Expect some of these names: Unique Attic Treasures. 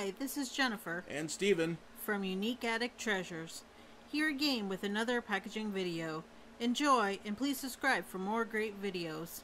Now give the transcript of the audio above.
Hi, this is Jennifer and Steven from Unique Attic Treasures, here again with another packaging video. Enjoy and please subscribe for more great videos.